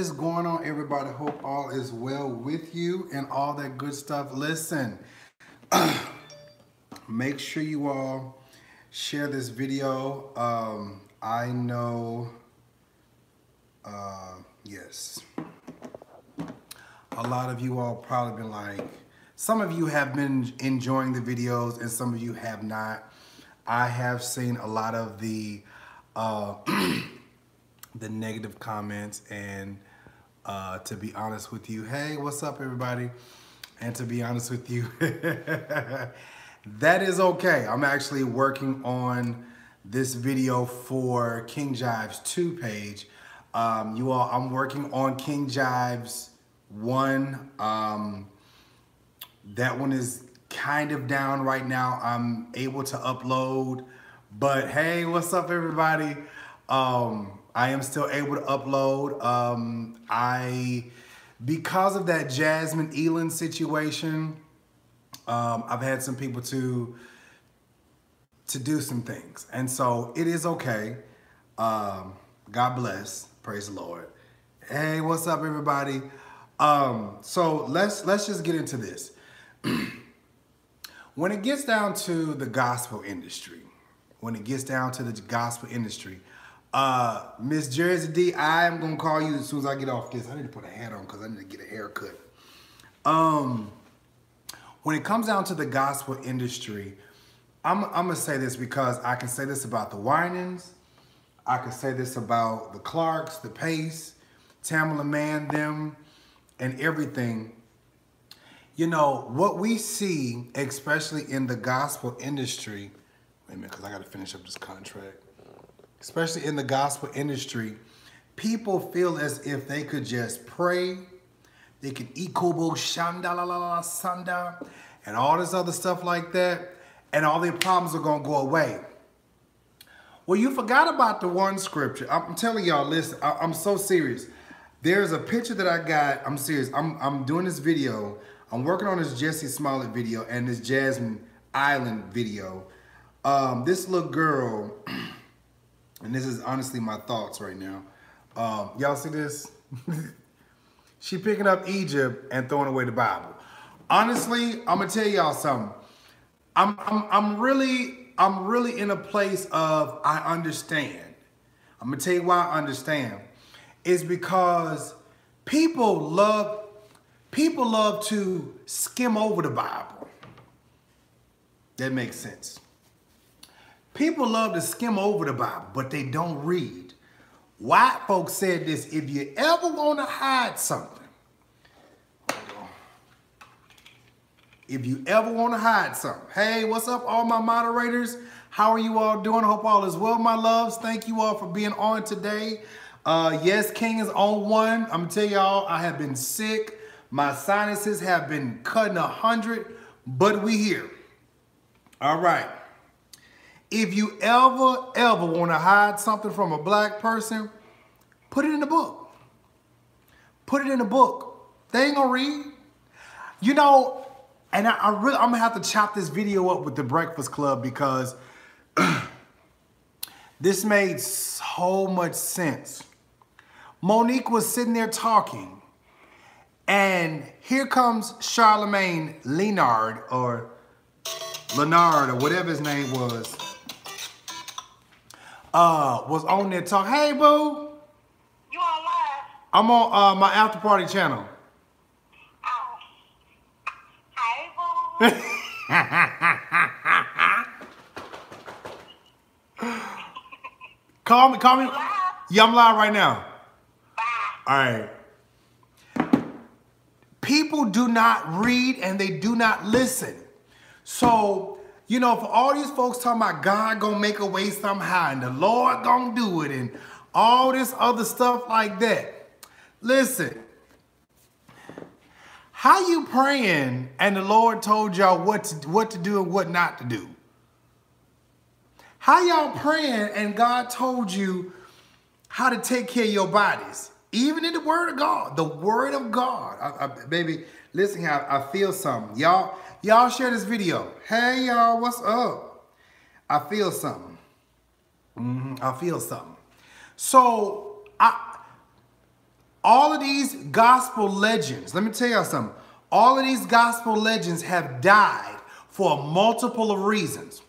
What is going on, everybody? Hope all is well with you and all that good stuff. Listen, make sure you all share this video. I know, yes, a lot of you all probably been like, some of you have been enjoying the videos and some of you have not. I have seen a lot of the the negative comments, and to be honest with you, hey, what's up, everybody? And to be honest with you, that is okay. I'm actually working on this video for King Jives 2 page. You all, I'm working on King Jives 1. That one is kind of down right now. I'm able to upload, but hey, what's up, everybody? I am still able to upload. Because of that Jasmine Eiland situation, I've had some people to do some things. And so it is okay. God bless, praise the Lord. Hey, what's up, everybody? So let's just get into this. When it gets down to the gospel industry, Miss Jersey D, I am gonna call you as soon as I get off this. I need to put a hat on because I need to get a haircut. When it comes down to the gospel industry, I'm gonna say this because I can say this about the Winans, I can say this about the Clarks, the Pace, Tamela Mann, them, and everything. You know what we see, especially in the gospel industry. Wait a minute, because I gotta finish up this contract. Especially in the gospel industry, people feel as if they could just pray, they could ikobo shanda la la la sanda, and all this other stuff like that, and all their problems are gonna go away. Well, you forgot about the one scripture. I'm telling y'all, listen, I'm so serious. There's a picture that I got. I'm serious. I'm doing this video. I'm working on this Jussie Smollett video and this Jasmine Eiland video. This little girl. And this is honestly my thoughts right now. Y'all see this? She picking up Egypt and throwing away the Bible. Honestly, I'm gonna tell y'all something. I'm really in a place of I understand. I'm gonna tell you why I understand. It's because people love to skim over the Bible. That makes sense. People love to skim over the Bible, but they don't read. White folks said this, if you ever want to hide something, if you ever want to hide something, hey, what's up, all my moderators? How are you all doing? Hope all is well, my loves. Thank you all for being on today. Yes, King is on one. I'm going to tell y'all, I have been sick. My sinuses have been cutting 100, but we here. All right. If you ever want to hide something from a black person, put it in the book. Put it in the book. They ain't gonna read. You know, and I'm gonna have to chop this video up with the Breakfast Club because this made so much sense. Monique was sitting there talking, and here comes Charlemagne Leonard or whatever his name was on there talking. Hey, boo. You on live? I'm on my after party channel. Oh. Hey, boo. Call me. Live? Yeah, I'm live right now. Bye. All right. People do not read and they do not listen. So, you know, for all these folks talking about God gonna make a way somehow and the Lord gonna do it and all this other stuff like that. Listen, how you praying and the Lord told y'all what to do and what not to do? How y'all praying and God told you how to take care of your bodies? Even in the Word of God, the Word of God. Baby, listen, I feel something. Y'all share this video. Hey, y'all, what's up? I feel something. I feel something. So, All of these gospel legends, let me tell y'all something. All of these gospel legends have died for a multiple of reasons.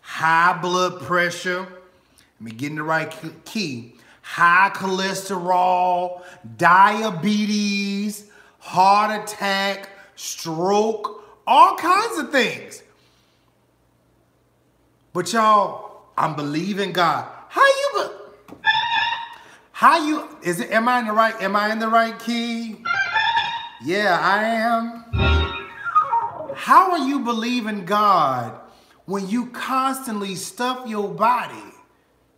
High blood pressure, let me get in the right key. High cholesterol, diabetes, heart attack, stroke, all kinds of things. But y'all, I'm believing God. Am I in the right key? Yeah, I am. How are you believing God when you constantly stuff your body?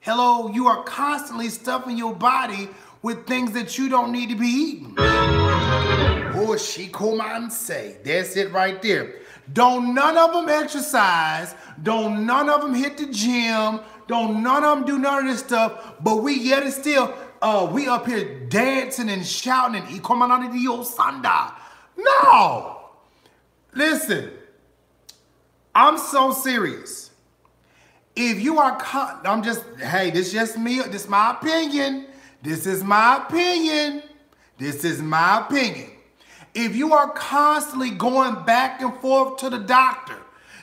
Hello, you are constantly stuffing your body with things that you don't need to be eating. Oh, she come and say, that's it right there. Don't none of them exercise. Don't none of them hit the gym. Don't none of them do none of this stuff. But we yet and still... we up here dancing and shouting and coming the old Sanda. No! Listen, I'm so serious. If you are, hey, this just me, this my opinion. This is my opinion. This is my opinion. If you are constantly going back and forth to the doctor,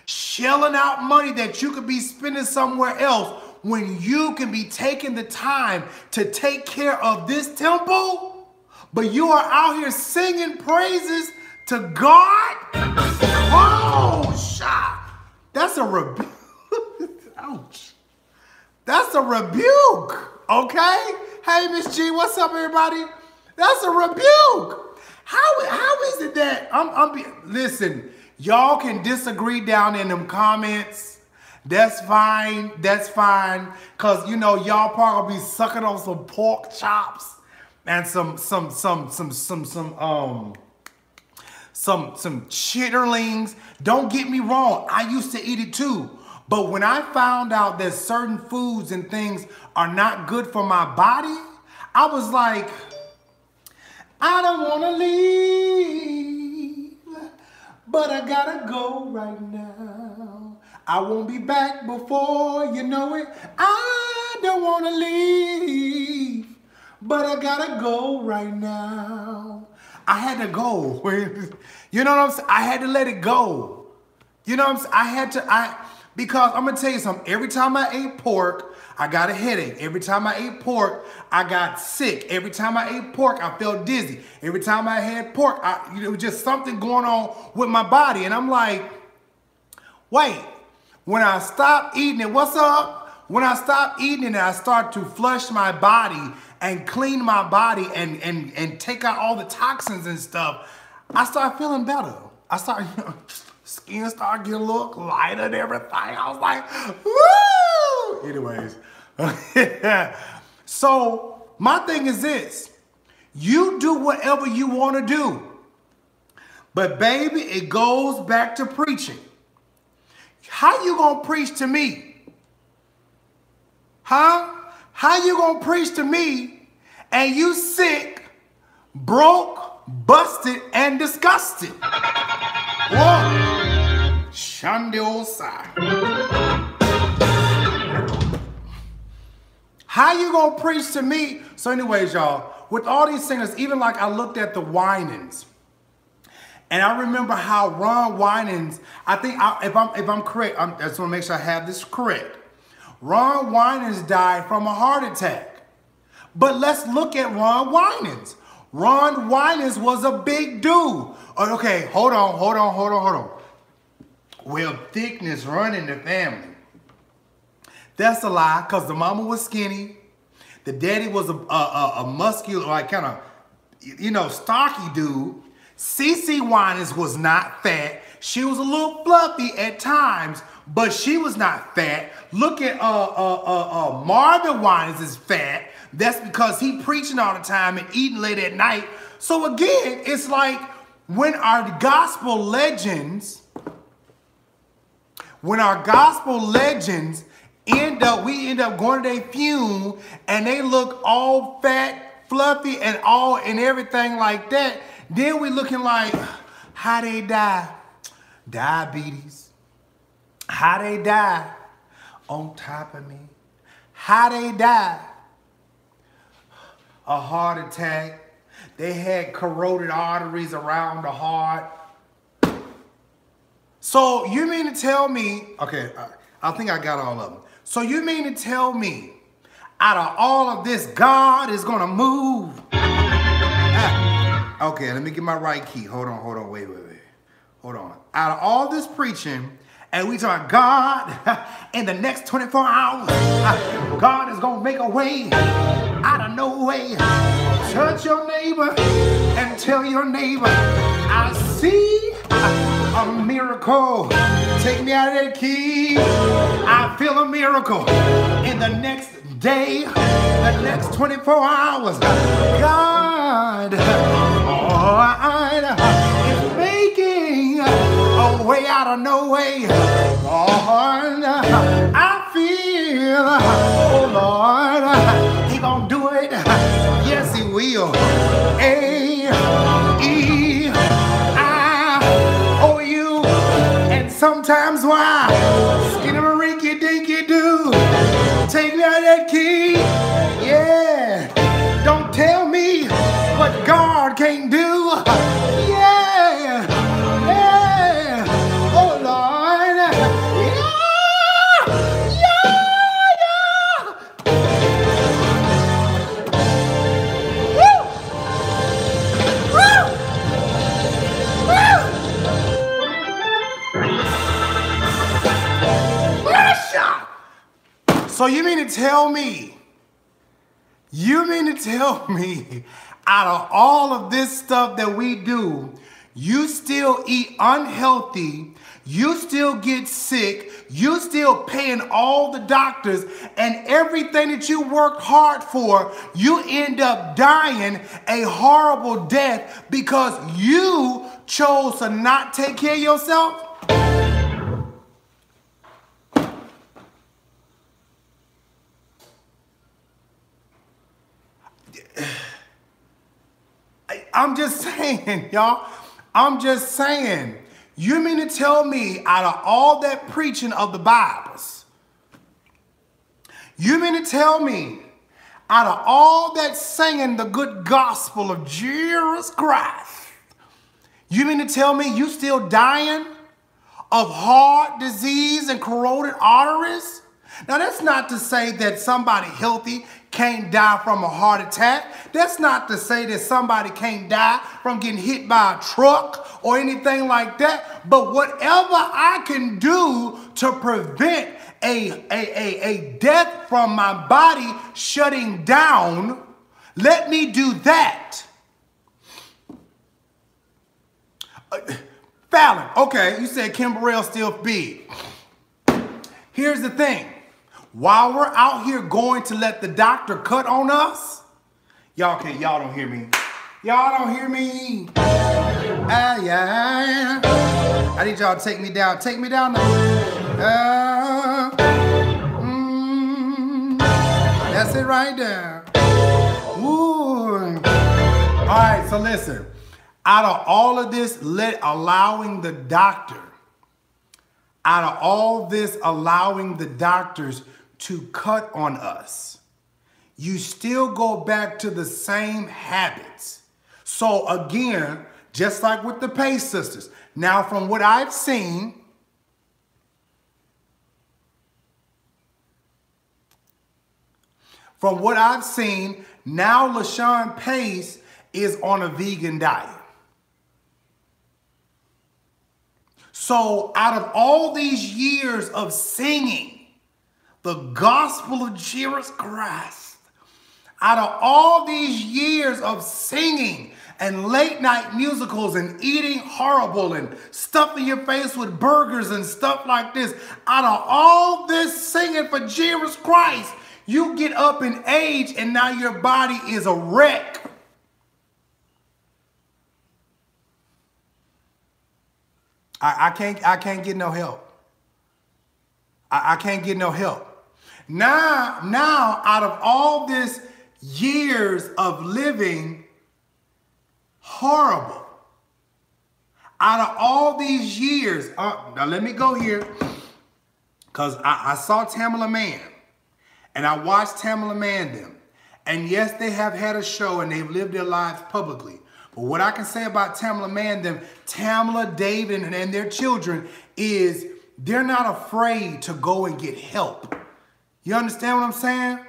shelling out money that you could be spending somewhere else, when you can be taking the time to take care of this temple, but you are out here singing praises to God? Oh, shot. That's a rebuke. Ouch. That's a rebuke, okay? Hey, Miss G, what's up, everybody? That's a rebuke. How is it that listen, y'all can disagree down in them comments. That's fine, that's fine. Cause you know, y'all probably be sucking on some pork chops and some chitterlings. Don't get me wrong, I used to eat it too. But when I found out that certain foods and things are not good for my body, I was like, I don't wanna leave, but I gotta go right now. I won't be back before you know it. I don't want to leave, but I gotta go right now. I had to go. You know what I'm saying? I had to let it go. You know what I'm saying? Because I'm gonna tell you something. Every time I ate pork, I got a headache. Every time I ate pork, I got sick. Every time I ate pork, I felt dizzy. Every time I had pork, it was just something going on with my body. And I'm like, wait. When I stop eating it, what's up? When I stop eating it and I start to flush my body and clean my body and take out all the toxins and stuff, I start feeling better. I start, you know, skin start getting a little lighter and everything. I was like, woo! Anyways. So my thing is this, you do whatever you want to do, but baby, it goes back to preaching. How you gonna preach to me? Huh? How you gonna preach to me and you sick, broke, busted, and disgusted? Whoa. Shandiosa. How you gonna preach to me? So anyways, y'all, with all these singers, even like I looked at the Winans. And I remember how Ron Winans, if I'm correct, I just want to make sure I have this correct. Ron Winans died from a heart attack. But let's look at Ron Winans. Ron Winans was a big dude. Okay, hold on. Well, thickness run in the family. That's a lie, because the mama was skinny. The daddy was a muscular, like kind of, you know, stocky dude. Cece Winans was not fat. She was a little fluffy at times, but she was not fat. Look at Marvin Winans is fat. That's because he preaching all the time and eating late at night. So again, it's like when our gospel legends we end up going to their funeral and they look all fat, fluffy, and all and everything like that. Then we looking like, how they die? Diabetes. How they die? On top of me. How they die? A heart attack. They had corroded arteries around the heart. So you mean to tell me, okay, I think I got all of them. So you mean to tell me, out of all of this, God is gonna move? Okay, let me get my right key. Hold on, wait. Hold on. Out of all this preaching, and we talk God in the next 24 hours, God is gonna make a way out of no way. Touch your neighbor and tell your neighbor, I see a miracle. Take me out of that key. I feel a miracle in the next day, the next 24 hours. God, is making a way out of no way. Lord, I feel, oh Lord, He gonna do it. Yes, He will. A-E-I-O-U. And sometimes why? Skinnamariki dinky do. Take me out of that key. Yeah. Don't tell me what God can't do. Yeah. Yeah. Oh, Lord. Yeah. Yeah. Yeah. Woo. Woo. Woo. Woo. So you mean to tell me? You mean to tell me, out of all of this stuff that we do, you still eat unhealthy, you still get sick, you still paying all the doctors, and everything that you worked hard for, you end up dying a horrible death because you chose to not take care of yourself? I'm just saying, y'all, I'm just saying, you mean to tell me out of all that preaching of the Bibles, you mean to tell me out of all that singing the good gospel of Jesus Christ, you mean to tell me you still dying of heart disease and corroded arteries? Now, that's not to say that somebody healthy can't die from a heart attack. That's not to say that somebody can't die from getting hit by a truck or anything like that. But whatever I can do to prevent a death from my body shutting down, let me do that. Fallon, okay, you said Kim Burrell's still big. Here's the thing. While we're out here going to let the doctor cut on us, y'all don't hear me. Y'all don't hear me. I need y'all to take me down. Take me down now. That's it right there. Ooh. All right, so listen. Out of all of this, allowing the doctors to cut on us, you still go back to the same habits. So again, just like with the Pace sisters, now from what I've seen, now LaShawn Pace is on a vegan diet. So out of all these years of singing the gospel of Jesus Christ, out of all these years of singing and late night musicals and eating horrible and stuffing your face with burgers and stuff like this, out of all this singing for Jesus Christ, you get up in age and now your body is a wreck. I can't get no help. I can't get no help. Now, out of all this years of living horrible, out of all these years, now let me go here, because I saw Tamela Mann, and I watched Tamela Mann them, And yes, they have had a show and they've lived their lives publicly. But what I can say about Tamela Mann, them, Tamela, David, and their children is they're not afraid to go and get help. You understand what I'm saying?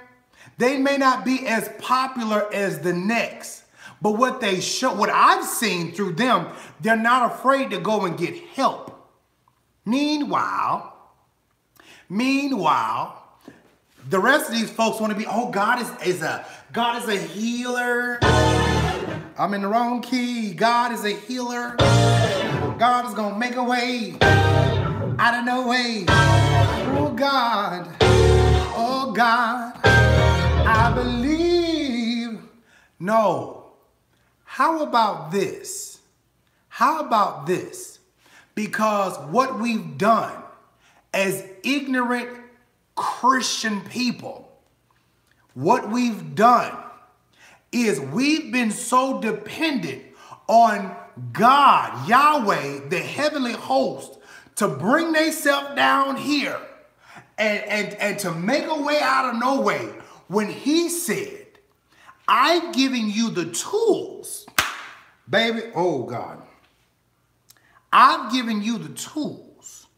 They may not be as popular as the next, but what they show, what I've seen through them, they're not afraid to go and get help. Meanwhile, the rest of these folks want to be, oh, God is a healer. I'm in the wrong key. God is a healer. God is gonna make a way out of no way. Oh God, oh God, I believe. No, how about this? How about this? Because what we've done as ignorant Christian people, what we've done is we've been so dependent on God, Yahweh, the heavenly host, to bring themselves down here and to make a way out of no way, when he said, I've given you the tools, baby, oh God, I've given you the tools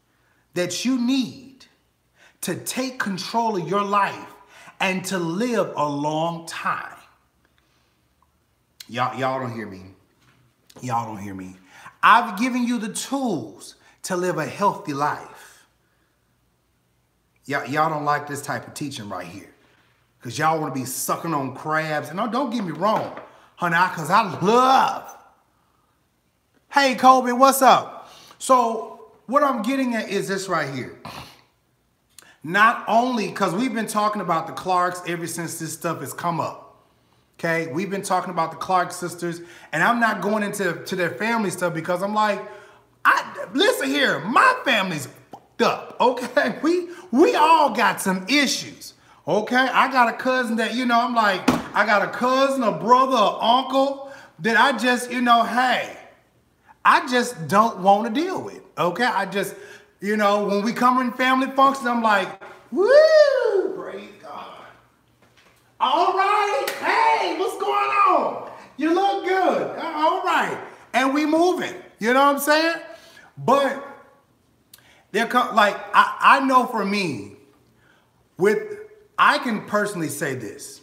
that you need to take control of your life and to live a long time. Y'all don't hear me. Y'all don't hear me. I've given you the tools to live a healthy life. Y'all don't like this type of teaching right here, because y'all want to be sucking on crabs. And no, don't get me wrong, honey, because I love. Hey, Kobe, what's up? So what I'm getting at is this right here. Not only, because we've been talking about the Clarks ever since this stuff has come up. Okay, we've been talking about the Clark sisters, and I'm not going into their family stuff because I'm like, listen here, my family's fucked up, okay? We all got some issues, okay? I got a cousin that, you know, I'm like, I got a cousin, a brother, an uncle that I just, you know, hey, I just don't want to deal with, okay? I just, you know, when we come in family functions, I'm like, woo, praise God. All right, hey, what's going on? You look good, all right. And we moving, you know what I'm saying? But there come, like, I know for me, I can personally say this.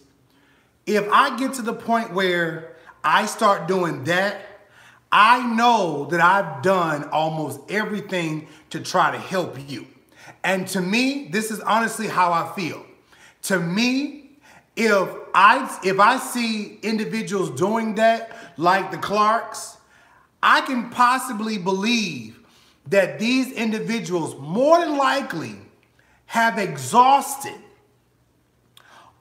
If I get to the point where I start doing that, I know that I've done almost everything to try to help you. And to me, this is honestly how I feel. To me, if I see individuals doing that, like the Clarks, I can possibly believe that these individuals more than likely have exhausted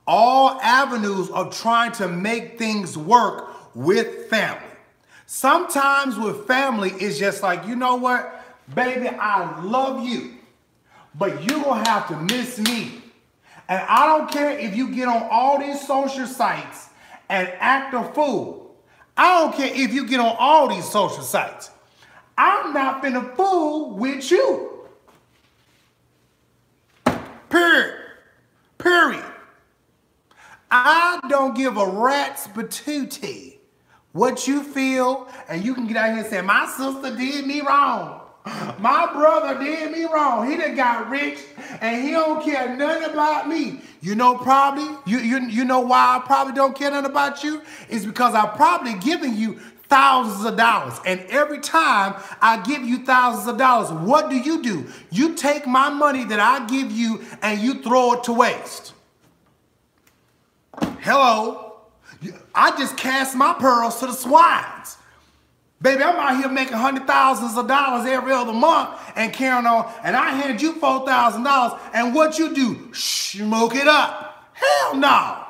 all avenues of trying to make things work with family. Sometimes with family, it's just like, you know what, baby, I love you, but you're gonna have to miss me. And I don't care if you get on all these social sites and act a fool. I don't care if you get on all these social sites. I'm not finna fool with you. Period. Period. I don't give a rat's patootie what you feel, and you can get out here and say, my sister did me wrong. My brother did me wrong. He done got rich and he don't care nothing about me. You know probably, you know why I probably don't care nothing about you? It's because I've probably given you thousands of dollars. And every time I give you thousands of dollars, what do? You take my money that I give you and you throw it to waste. Hello. I just cast my pearls to the swines. Baby, I'm out here making $100,000s every other month and carrying on, and I hand you $4,000, and what you do? Smoke it up. Hell no.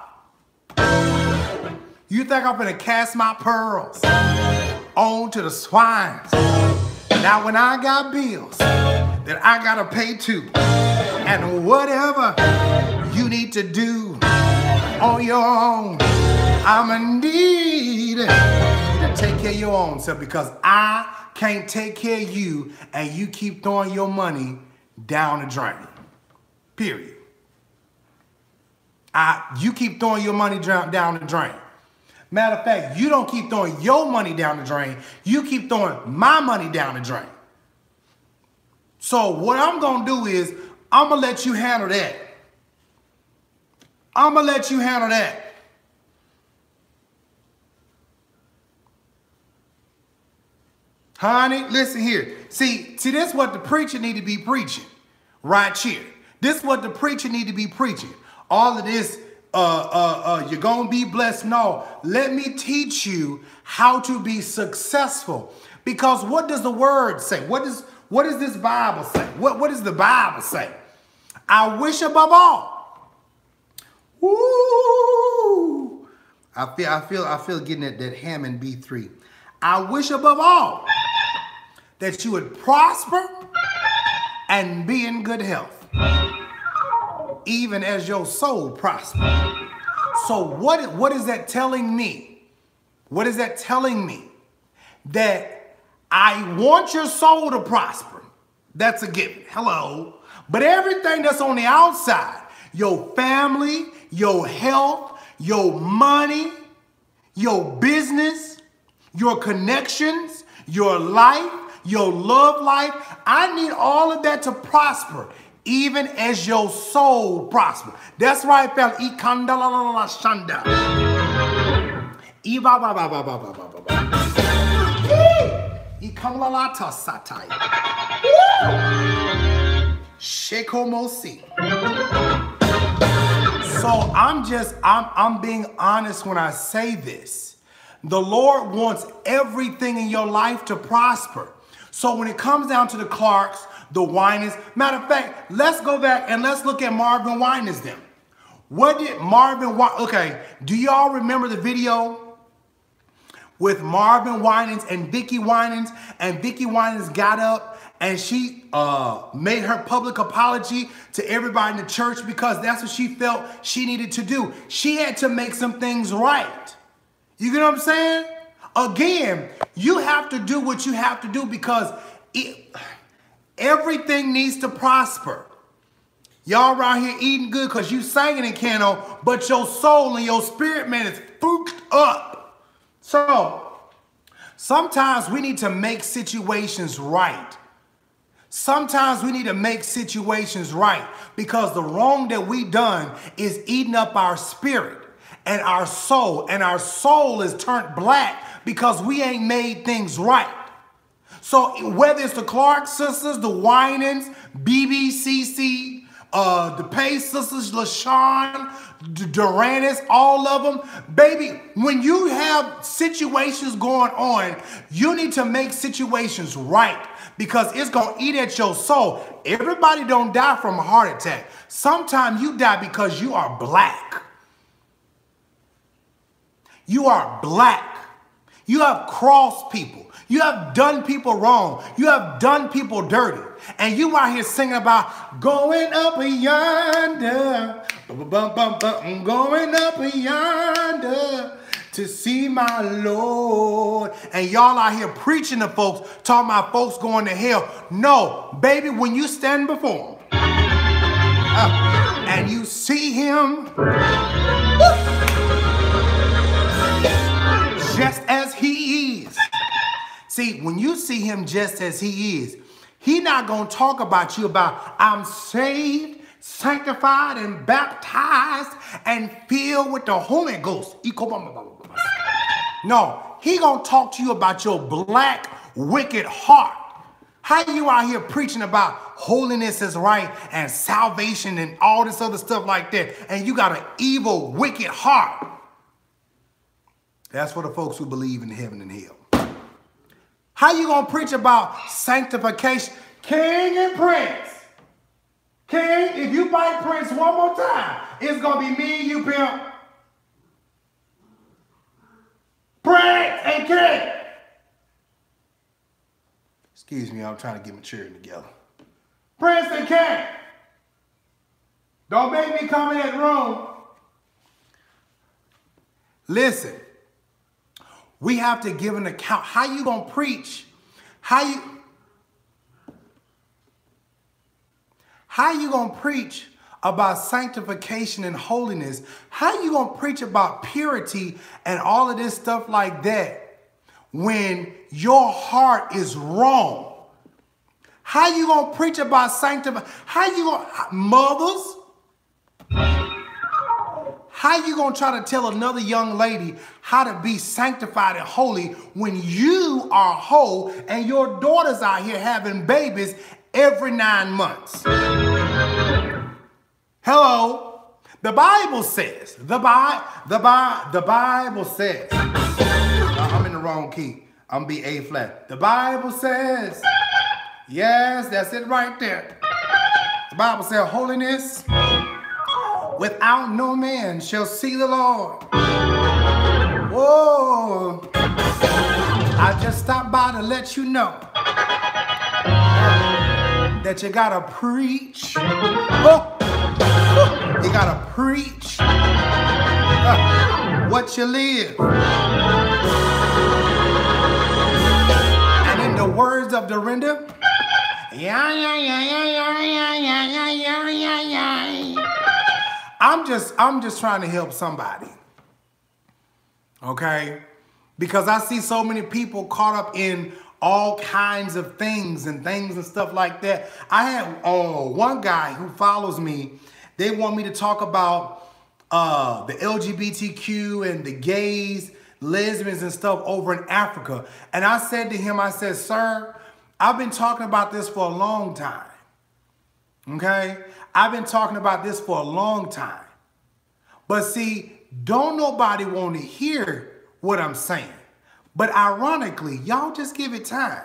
You think I'm gonna cast my pearls on to the swines? Now, when I got bills that I gotta pay too, and whatever you need to do on your own, I'ma need. Take care of your own self, because I can't take care of you and you keep throwing your money down the drain. Period. You keep throwing your money down the drain. Matter of fact, you don't keep throwing your money down the drain. You keep throwing my money down the drain. So what I'm going to do is I'm going to let you handle that. I'm going to let you handle that. Honey, listen here. See, this is what the preacher need to be preaching. Right here. This is what the preacher need to be preaching. All of this, you're going to be blessed. No, let me teach you how to be successful. Because what does the word say? What does this Bible say? What does the Bible say? I wish above all. Woo! I feel getting that Hammond B3. I wish above all that you would prosper and be in good health, even as your soul prospers. So what is that telling me? What is that telling me? That I want your soul to prosper. That's a given. Hello. But everything that's on the outside, your family, your health, your money, your business, your connections, your life, your love life. I need all of that to prosper, even as your soul prosper. That's right, fella. So I'm being honest when I say this. The Lord wants everything in your life to prosper. So when it comes down to the Clarks, the Winans, matter of fact, let's go back and let's look at Marvin Winans then. What did Marvin Winans, okay, do y'all remember the video with Marvin Winans and Vicky Winans? And Vicky Winans got up and she made her public apology to everybody in the church because that's what she felt she needed to do. She had to make some things right. You get what I'm saying? Again, you have to do what you have to do because everything needs to prosper. Y'all around here eating good because you singing in Cano, but your soul and your spirit, man, is fucked up. So sometimes we need to make situations right. Sometimes we need to make situations right because the wrong that we done is eating up our spirit and our soul, and our soul is turned black because we ain't made things right. So whether it's the Clark sisters, the Winans, BBCC, the Pace sisters, LaShawn, Durantis, all of them, baby, when you have situations going on, you need to make situations right because it's going to eat at your soul. Everybody don't die from a heart attack. Sometimes you die because you are black. You are black. You have crossed people. You have done people wrong. You have done people dirty. And you out here singing about going up yonder. I'm going up yonder to see my Lord. And y'all out here preaching to folks, talking about folks going to hell. No, baby, when you stand before him and you see him, just as he is. See, when you see him just as he is, he not going to talk about you about, I'm saved, sanctified, and baptized, and filled with the Holy Ghost. No, he going to talk to you about your black, wicked heart. How you out here preaching about holiness is right, and salvation, and all this other stuff like that, and you got an evil, wicked heart. That's for the folks who believe in heaven and hell. How you going to preach about sanctification? King and Prince. King, if you fight Prince one more time, it's going to be me and you, pimp. Prince and King. Excuse me, I'm trying to get my cheering together. Prince and King. Don't make me come in that room. Listen. We have to give an account. How you going to preach? How you going to preach about sanctification and holiness, how you gonna preach about purity and all of this stuff like that when your heart is wrong? How you gonna preach about sanctification? How you gonna, mothers? How you gonna try to tell another young lady how to be sanctified and holy when you are whole and your daughters out here having babies every 9 months? Hello, the Bible says, the Bible says, I'm in the wrong key. I'm B A flat. The Bible says, yes, that's it right there. The Bible says holiness without no man shall see the Lord. Whoa. I just stopped by to let you know that you gotta preach. You gotta preach what you live. And in the words of Dorinda, I'm just trying to help somebody. Okay? Because I see so many people caught up in all kinds of things and stuff like that. I had one guy who follows me. They want me to talk about the LGBTQ and the gays, lesbians and stuff over in Africa. And I said to him, I said, sir, I've been talking about this for a long time. Okay? I've been talking about this for a long time. But see, don't nobody want to hear what I'm saying. But ironically, y'all just give it time.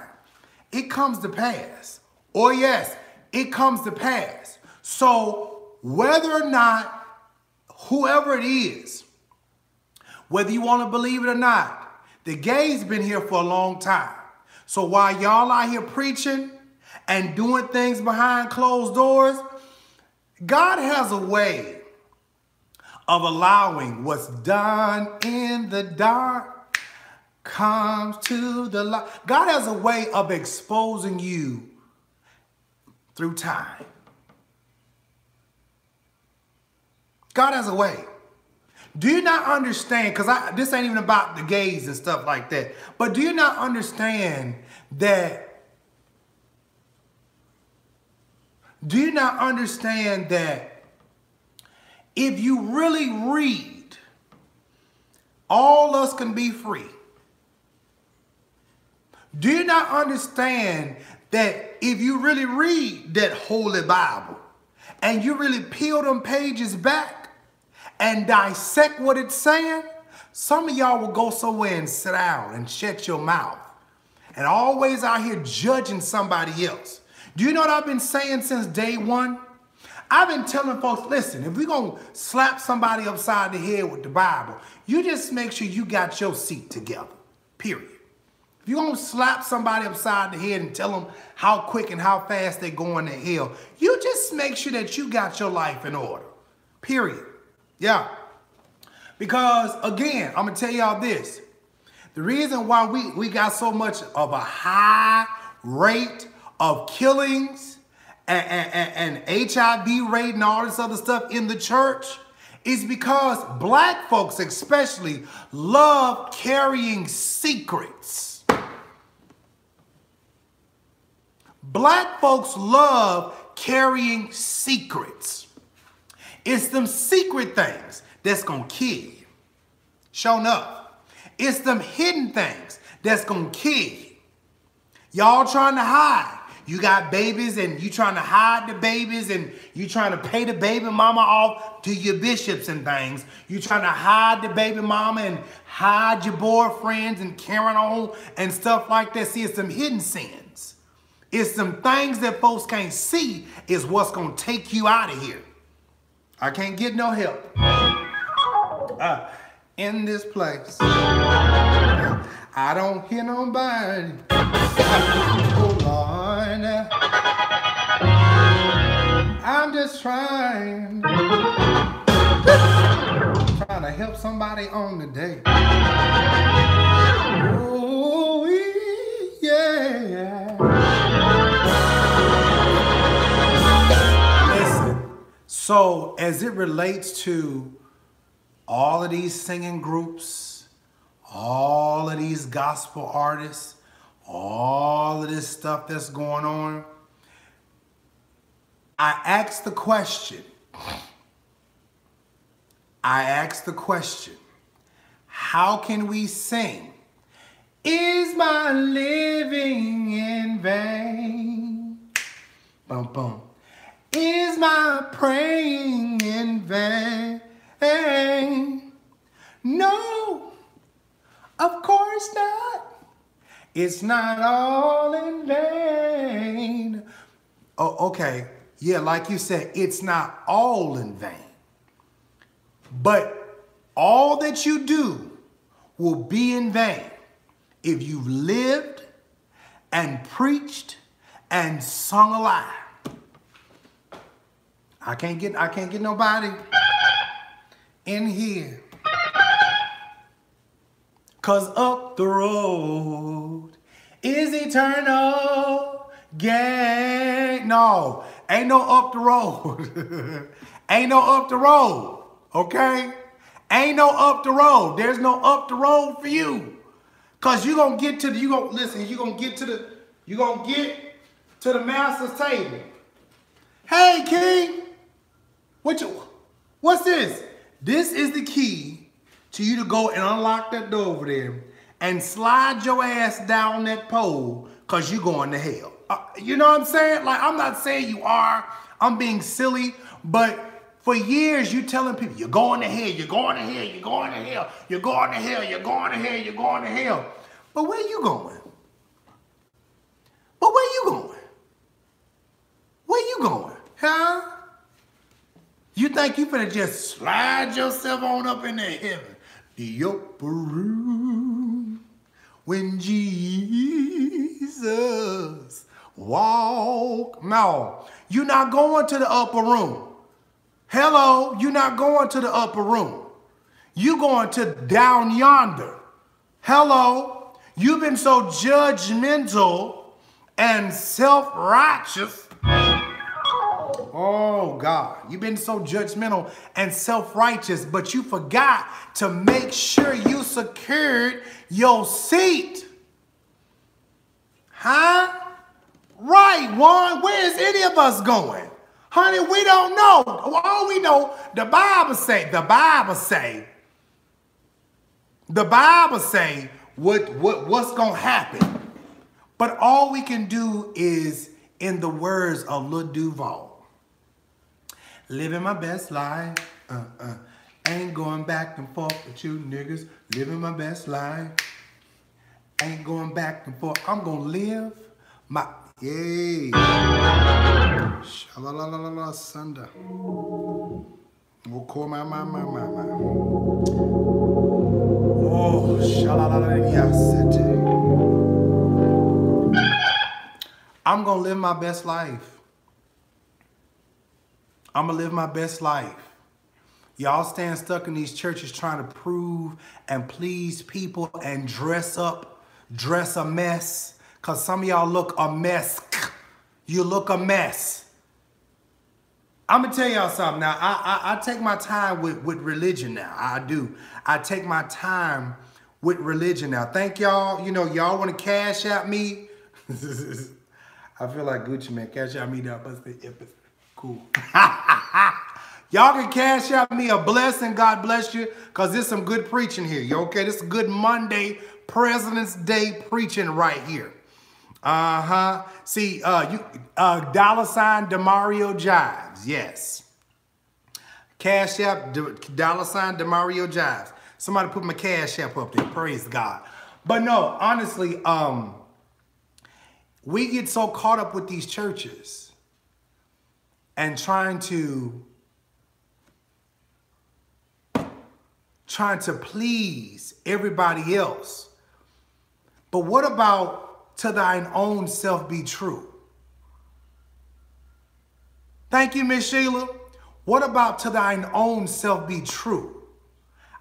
It comes to pass. Oh yes, it comes to pass. So whether or not, whoever it is, whether you want to believe it or not, the gay's been here for a long time. So while y'all out here preaching and doing things behind closed doors, God has a way of allowing what's done in the dark comes to the light. God has a way of exposing you through time. God has a way. Do you not understand, because this ain't even about the gays and stuff like that, but do you not understand that, if you really read, all us can be free? Do you not understand that if you really read that Holy Bible, and you really peel them pages back, and dissect what it's saying, some of y'all will go somewhere and sit down and shut your mouth and always out here judging somebody else. Do you know what I've been saying since day one? I've been telling folks, listen, if we're going to slap somebody upside the head with the Bible, you just make sure you got your seat together, period. If you're going to slap somebody upside the head and tell them how quick and how fast they're going to hell, you just make sure that you got your life in order, period. Yeah, because again, I'm going to tell y'all this. The reason why we got so much of a high rate of killings and HIV rate and all this other stuff in the church is because black folks especially love carrying secrets. Black folks love carrying secrets. It's them secret things that's gonna kill you. Sure enough. It's them hidden things that's gonna kill you. Y'all trying to hide. You got babies and you trying to hide the babies and you trying to pay the baby mama off to your bishops and things. You trying to hide the baby mama and hide your boyfriends and carrying on and stuff like that. See, it's some hidden sins. It's some things that folks can't see is what's gonna take you out of here. I can't get no help in this place. I don't hear nobody. Oh Lord, I'm just trying to help somebody on the day. Oh yeah. So as it relates to all of these singing groups, all of these gospel artists, all of this stuff that's going on, I asked the question, how can we sing? Is my living in vain? Bum, bum. Is my praying in vain? No, of course not. It's not all in vain. Oh, okay. Yeah, like you said, it's not all in vain. But all that you do will be in vain if you've lived and preached and sung a lie. I can't get nobody in here. 'Cause up the road is eternal gain. No, ain't no up the road. Ain't no up the road, okay? Ain't no up the road. There's no up the road for you. 'Cause you gonna get to the, you gonna get to the master's table. Hey, King. What's this? This is the key to you to go and unlock that door over there and slide your ass down that pole, because you're going to hell. You know what I'm saying? Like, I'm not saying you are. I'm being silly. But for years, you telling people, you're going to hell, you're going to hell, you're going to hell, you're going to hell, you're going to hell, you're going to hell. But where you going? But where you going? Where you going? Huh? You think you finna just slide yourself on up in that heaven? The upper room when Jesus walked. No, you're not going to the upper room. Hello, you're not going to the upper room. You're going to down yonder. Hello, you've been so judgmental and self-righteous. Oh, God, you've been so judgmental and self-righteous, but you forgot to make sure you secured your seat. Huh? Right, Juan, where is any of us going? Honey, we don't know. All we know, the Bible say what's going to happen. But all we can do is, in the words of Lil Duvall, living my best life, ain't going back and forth with you niggas. Living my best life, ain't going back and forth. I'm gonna live my, yay. Shalalala Sunda. Oh, shalalala yasete. I'm gonna live my best life. I'm going to live my best life. Y'all stand stuck in these churches trying to prove and please people and dress a mess. Because some of y'all look a mess. You look a mess. I'm going to tell y'all something. Now, I take my time with religion now. I do. I take my time with religion now. Thank y'all. You know, y'all want to cash at me. I feel like Gucci, man. Cash at me now. Cool. Y'all can cash out me a blessing. God bless you, because there's some good preaching here. You okay? This is good Monday, President's Day preaching right here. Uh-huh. See, $, DeMario Jives. Yes. Cash app, $ DeMario Jives. Somebody put my cash app up there. Praise God. But no, honestly, we get so caught up with these churches and trying to please everybody else. But what about to thine own self be true? Thank you, Miss Sheila. What about to thine own self be true?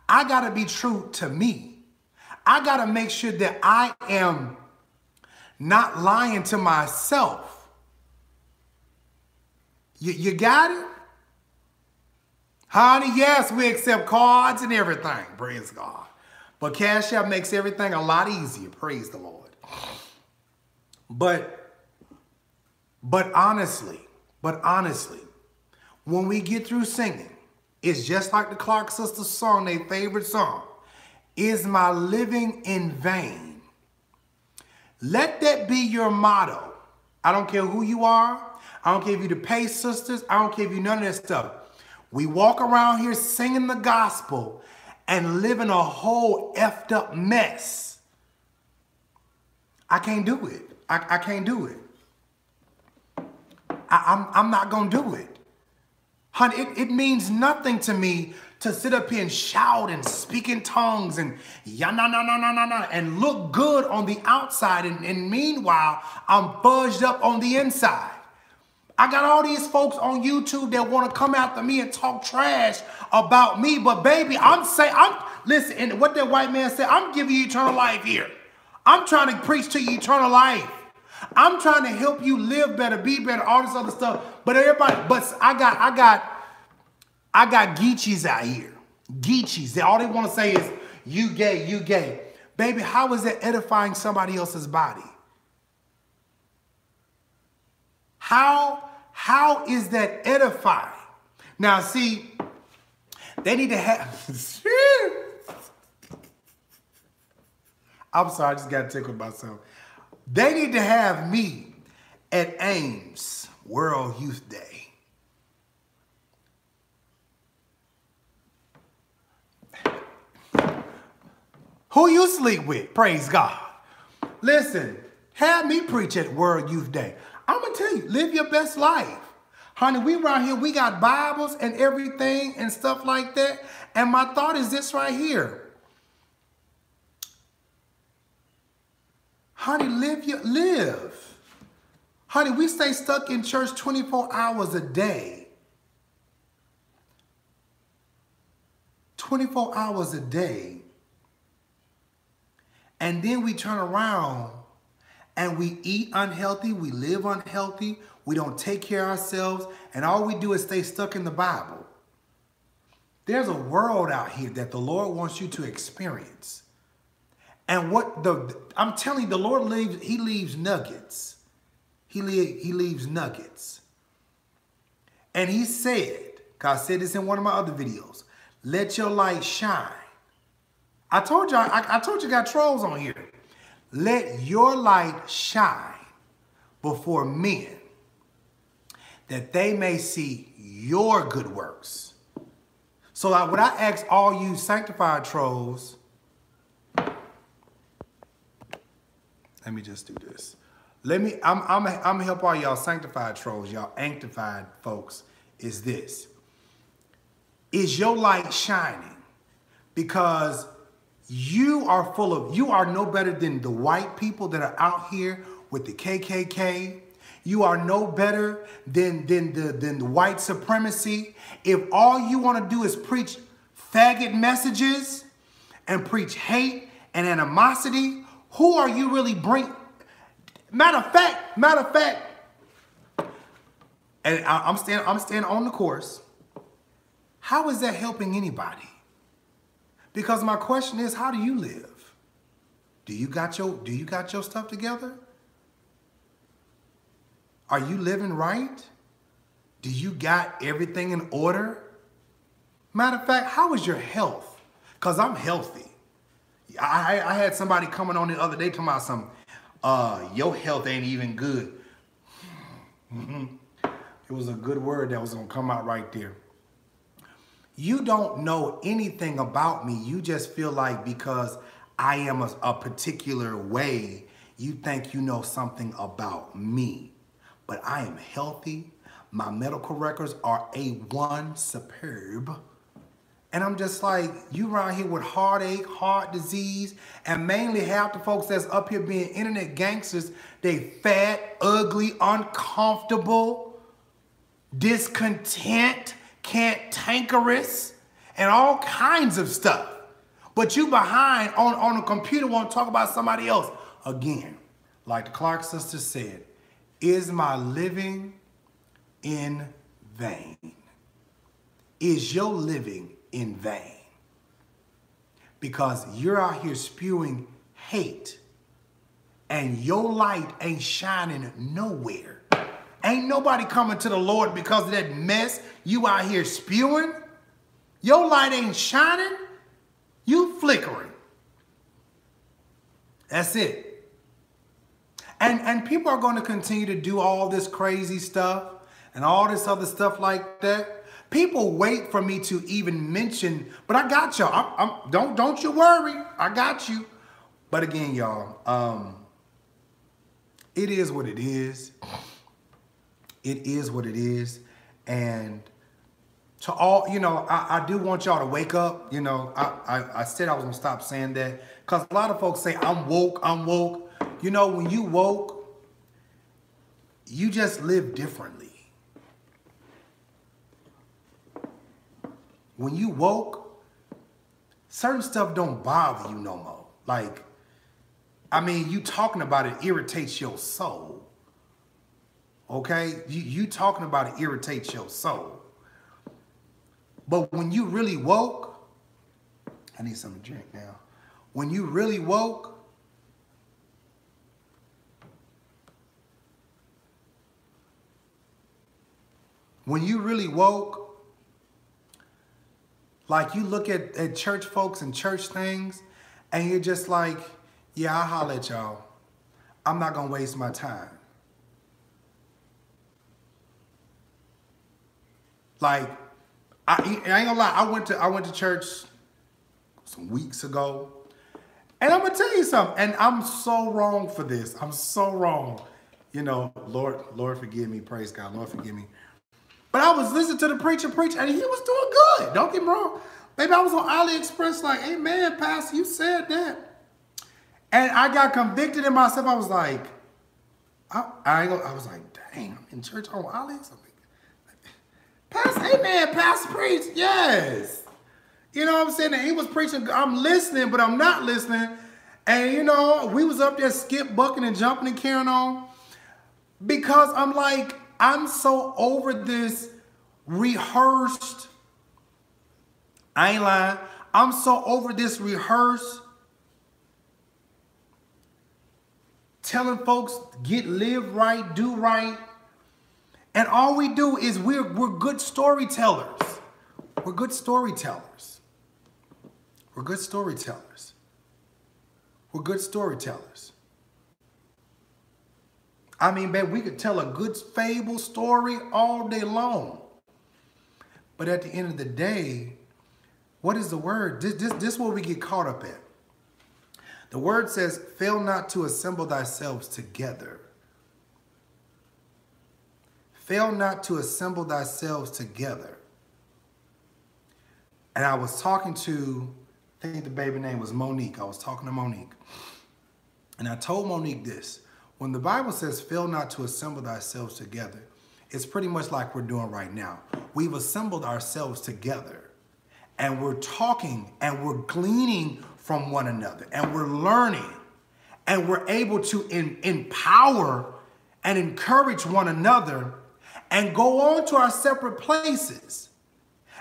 I gotta be true to me. I gotta make sure that I am not lying to myself. You got it? Honey, yes, we accept cards and everything. Praise God. But Cash App makes everything a lot easier. Praise the Lord. But honestly, when we get through singing, it's just like the Clark Sisters song, their favorite song. Is my living in vain? Let that be your motto. I don't care who you are. I don't care if you're the Pace Sisters. I don't care if you're none of that stuff. We walk around here singing the gospel and living a whole effed up mess. I can't do it. I can't do it. I'm not going to do it. Hun, it means nothing to me to sit up here and shout and speak in tongues and and look good on the outside. And meanwhile, I'm fudged up on the inside. I got all these folks on YouTube that want to come after me and talk trash about me. But baby, listen, and what that white man said, I'm giving you eternal life here. I'm trying to preach to you eternal life. I'm trying to help you live better, be better, all this other stuff. But everybody, I got Geechies out here. Geechies. All they want to say is, you gay, you gay. Baby, how is that edifying somebody else's body? How is that edifying? Now, see, they need to have... I'm sorry, I just got tickled myself. They need to have me at Ames World Youth Day. Who you sleep with, praise God. Listen, have me preach at World Youth Day. I'm going to tell you, live your best life. Honey, we around here, we got Bibles and everything and stuff like that. And my thought is this right here. Honey, live. Honey, we stay stuck in church 24 hours a day. 24 hours a day. And then we turn around and we eat unhealthy, we live unhealthy, we don't take care of ourselves, and all we do is stay stuck in the Bible. There's a world out here that the Lord wants you to experience. And I'm telling you, the Lord leaves, he leaves nuggets. He leaves nuggets. And he said, God said this in one of my other videos, let your light shine. I told you, I told you got trolls on here. Let your light shine before men that they may see your good works. So what I ask all you sanctified trolls, let me just do this. I'm gonna help all y'all sanctified trolls, y'all sanctified folks, is this. Is your light shining? Because you are no better than the white people that are out here with the KKK. You are no better than the white supremacy. If all you wanna do is preach faggot messages and preach hate and animosity, who are you really bringing? Matter of fact, and I'm staying on the course. How is that helping anybody? Because my question is, how do you live? Do you got your stuff together? Are you living right? Do you got everything in order? Matter of fact, how is your health? Because I'm healthy. I had somebody coming on the other day talking about something. Your health ain't even good. It was a good word that was going to come out right there. You don't know anything about me. You just feel like because I am a particular way, you think you know something about me. But I am healthy. My medical records are A1 superb. And I'm just like, you around here with heartache, heart disease, and mainly half the folks that's up here being internet gangsters, they fat, ugly, uncomfortable, discontent, cantankerous, and all kinds of stuff. But you behind on a computer won't talk about somebody else. Again, like the Clark sisters said, is my living in vain? is your living in vain? Because you're out here spewing hate and your light ain't shining nowhere. Ain't nobody coming to the Lord because of that mess you out here spewing. Your light ain't shining. You flickering. That's it. And people are going to continue to do all this crazy stuff and all this other stuff like that. People wait for me to even mention, but I got y'all. Don't you worry. I got you. But again, y'all, it is what it is. It is what it is. And to all, you know, I do want y'all to wake up. You know, I said I was going to stop saying that because a lot of folks say I'm woke, I'm woke. You know, when you woke, you just live differently. When you woke, certain stuff don't bother you no more. Like, I mean, you talking about it irritates your soul. Okay? You talking about it irritates your soul. But when you really woke, I need something to drink now. When you really woke, like you look at church folks and church things and you're just like, yeah, I'll holler at y'all. I'm not going to waste my time. Like, I ain't going to lie. I went to church some weeks ago and I'm going to tell you something. And I'm so wrong for this. I'm so wrong. You know, Lord, forgive me. Praise God. Lord, forgive me. But I was listening to the preacher preach, and he was doing good. Don't get me wrong. Maybe I was on AliExpress like, hey, man, Pastor, you said that. And I got convicted in myself. I was like, I was like, dang, I'm in church on AliExpress. Pastor, hey, man, Pastor, preach. Yes. You know what I'm saying? And he was preaching. I'm listening, but I'm not listening. And, you know, we was up there skip, bucking, and jumping and carrying on because I'm like, I'm so over this rehearsed, I ain't lying. I'm so over this rehearsed, telling folks get live right, do right. And all we do is we're good storytellers. We're good storytellers. We're good storytellers. We're good storytellers. I mean, babe, we could tell a good fable story all day long. But at the end of the day, what is the word? This is what we get caught up at. The word says, fail not to assemble thyself together. Fail not to assemble thyself together. And I was talking to, I think the baby name was Monique. I was talking to Monique. And I told Monique this. When the Bible says, fail not to assemble thyselves together, it's pretty much like we're doing right now. We've assembled ourselves together and we're talking and we're gleaning from one another and we're learning and we're able to empower and encourage one another and go on to our separate places.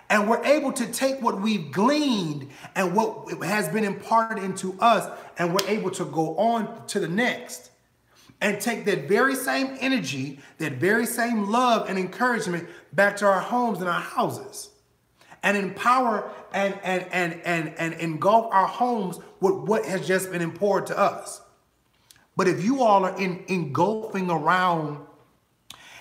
And we're able to take what we've gleaned and what has been imparted into us and we're able to go on to the next. And take that very same energy, that very same love and encouragement back to our homes and our houses. And empower and engulf our homes with what has just been poured to us. But if you all are engulfing around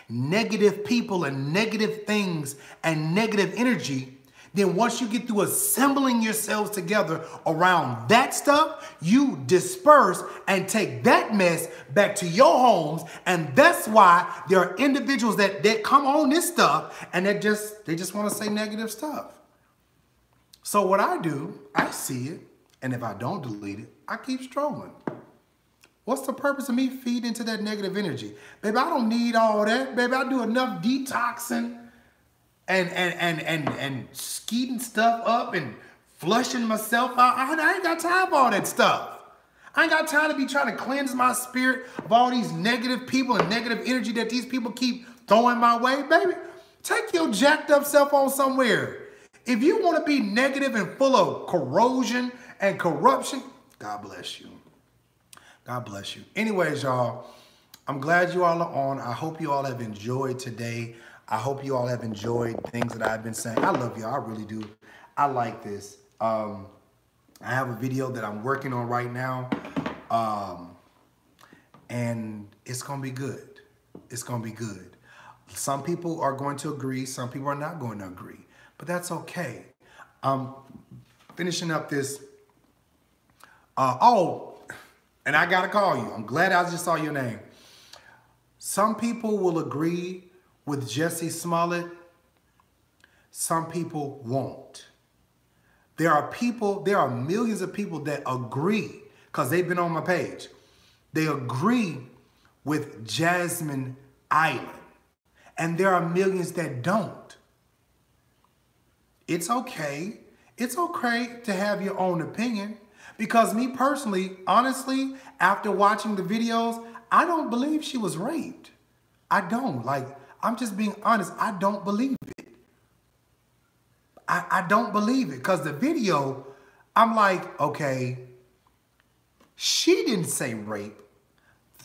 negative people and negative things and negative energy, then once you get through assembling yourselves together around that stuff, you disperse and take that mess back to your homes. And that's why there are individuals that come on this stuff and they just want to say negative stuff. So what I do, I see it. And if I don't delete it, I keep strolling. What's the purpose of me feeding into that negative energy? Baby, I don't need all that. Baby, I do enough detoxing. And skeeting stuff up and flushing myself out. I ain't got time for all that stuff. I ain't got time to be trying to cleanse my spirit of all these negative people and negative energy that these people keep throwing my way, baby. Take your jacked up self on somewhere. If you want to be negative and full of corrosion and corruption, God bless you. God bless you. Anyways, y'all, I'm glad you all are on. I hope you all have enjoyed today. I hope you all have enjoyed things that I've been saying. I love y'all. I really do. I like this. I have a video that I'm working on right now. And it's going to be good. It's going to be good. Some people are going to agree. Some people are not going to agree. But that's okay. I'm finishing up this. And I got to call you. I'm glad I just saw your name. Some people will agree with Jussie Smollett. Some people won't. There are people, there are millions of people that agree because they've been on my page. They agree with Jasmine Eiland. And there are millions that don't. It's okay. It's okay to have your own opinion. Because me personally, honestly, after watching the videos, I don't believe she was raped. I don't. Like, I'm just being honest. I don't believe it. I don't believe it. Because the video, I'm like, okay, she didn't say rape.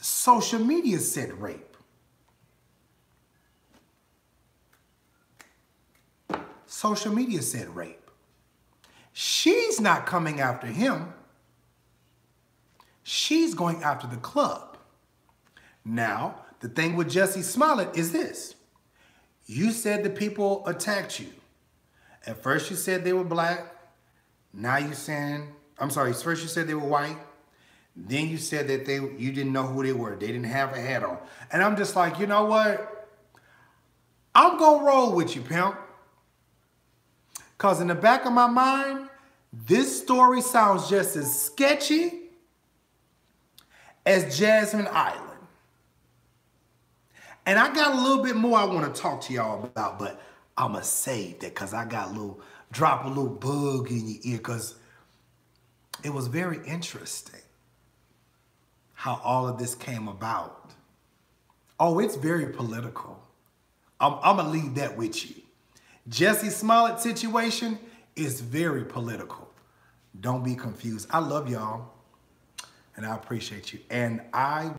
Social media said rape. Social media said rape. She's not coming after him. She's going after the club. Now, the thing with Jussie Smollett is this. You said the people attacked you. At first you said they were black. Now you're saying, I'm sorry, first you said they were white. Then you said that you didn't know who they were. They didn't have a hat on. And I'm just like, you know what? I'm going to roll with you, pimp. Because in the back of my mind, this story sounds just as sketchy as Jasmine Eiland. And I got a little bit more I want to talk to y'all about, but I'm going to save that because I got a little, drop a little bug in your ear because it was very interesting how all of this came about. Oh, it's very political. I'm going to leave that with you. Jussie Smollett situation is very political. Don't be confused. I love y'all and I appreciate you. And I